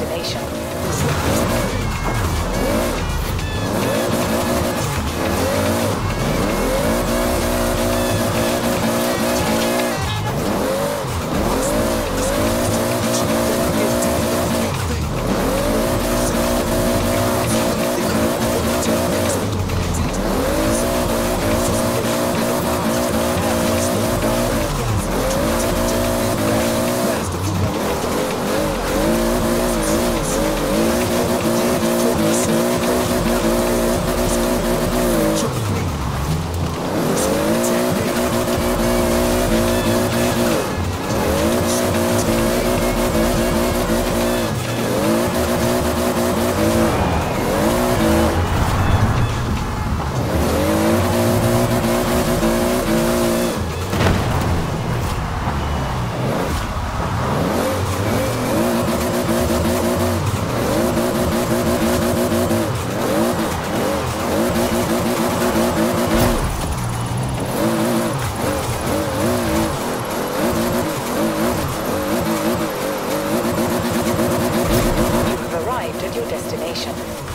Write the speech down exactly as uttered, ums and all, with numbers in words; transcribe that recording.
destination. Destination.